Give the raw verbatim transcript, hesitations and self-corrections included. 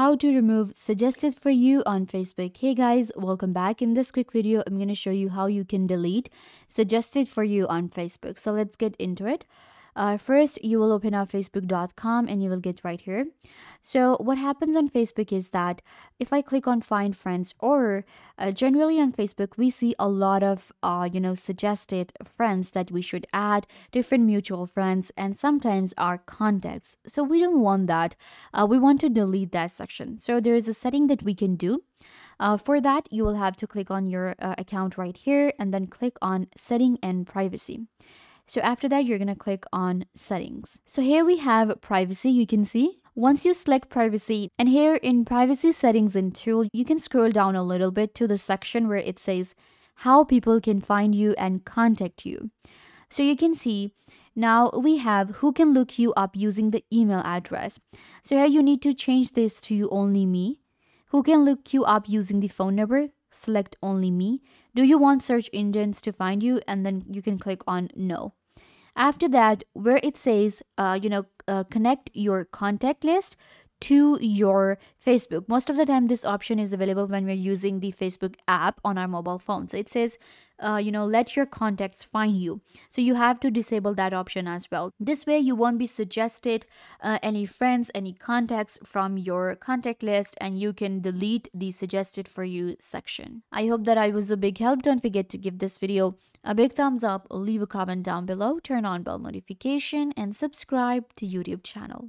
How to remove suggested for you on Facebook. Hey guys, welcome back. In this quick video, I'm going to show you how you can delete suggested for you on Facebook. So let's get into it. Uh, first, you will open up facebook dot com and you will get right here. So what happens on Facebook is that if I click on find friends, or uh, generally on Facebook, we see a lot of, uh, you know, suggested friends that we should add, different mutual friends, and sometimes our contacts. So we don't want that. Uh, we want to delete that section. So there is a setting that we can do. Uh, for that, you will have to click on your uh, account right here and then click on setting and privacy. So after that, you're going to click on settings. So here we have privacy, you can see. Once you select privacy, and here in privacy settings and tool, you can scroll down a little bit to the section where it says how people can find you and contact you. So you can see now we have who can look you up using the email address. So here you need to change this to only me. Who can look you up using the phone number? Select only me. Do you want search engines to find you? And then you can click on no. After that, where it says, uh, you know, uh, connect your contact list to your Facebook. Most of the time, this option is available when we're using the Facebook app on our mobile phone. So it says, uh, you know, let your contacts find you. So you have to disable that option as well. This way, you won't be suggested uh, any friends, any contacts from your contact list, and you can delete the suggested for you section. I hope that I was a big help. Don't forget to give this video a big thumbs up, leave a comment down below, turn on bell notification, and subscribe to YouTube channel.